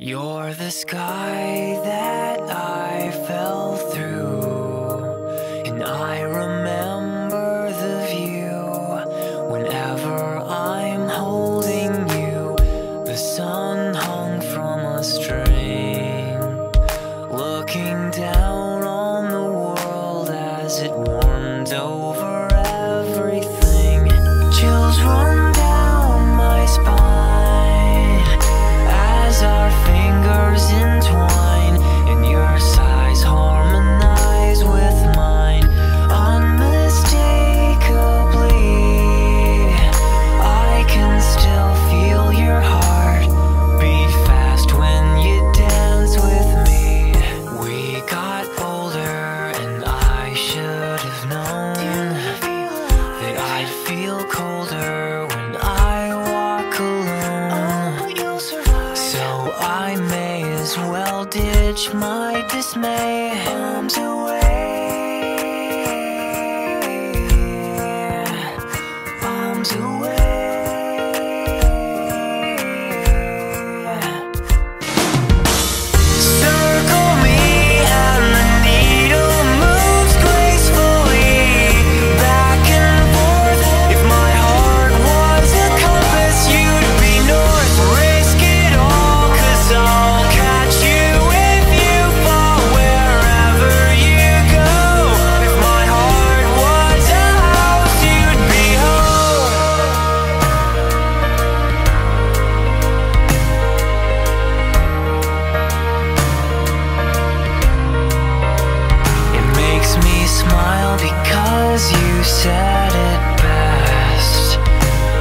You're the sky that I fell through, and I remember the view whenever I'm holding you. The sun hung from a string, looking down on the world as it warmed over everything. Chills run down my spine as our fingers entwine, and your sighs harmonize with mine. Unmistakably, I can still feel your heart beat fast when you dance with me. We got older, and I should have known that I'd feel colder when I walk alone. So I may as well ditch my dismay. Arms away, arms away. Circle me and the needle moves gracefully back and forth. If my heart was a compass, you'd be north. Risk it all, 'cause I'll catch you if you fall wherever you go. If my heart was a house, you'd be home. It makes me smile because you said it best.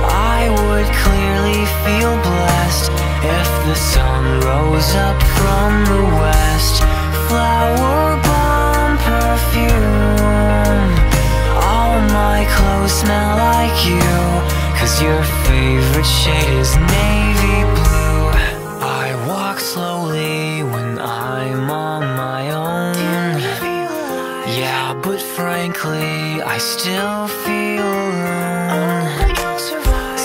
I would clearly feel blessed if the sun rose up from the west. Flower bomb perfume, all my clothes smell like you, 'cause your favorite shade is navy blue. I walk slowly when I'm on my own, yeah, but frankly, I still feel alone.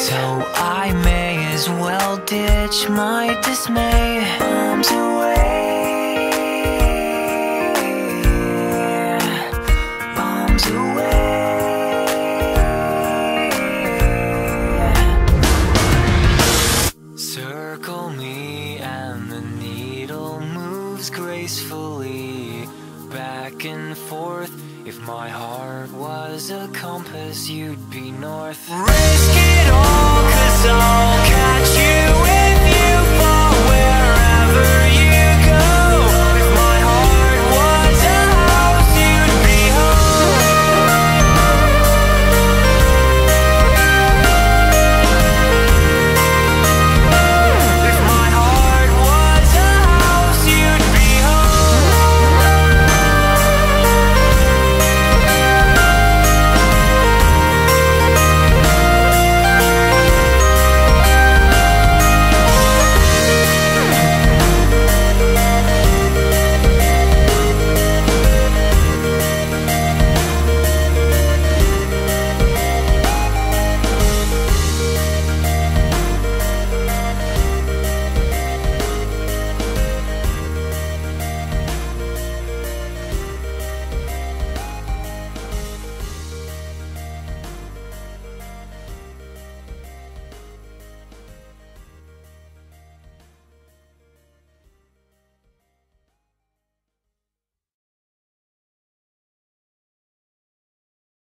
So I may as well ditch my dismay. Arms away, arms away. Circle me and the needle moves gracefully back and forth. If my heart was a compass, you'd be north. Risk it all, 'cause I'll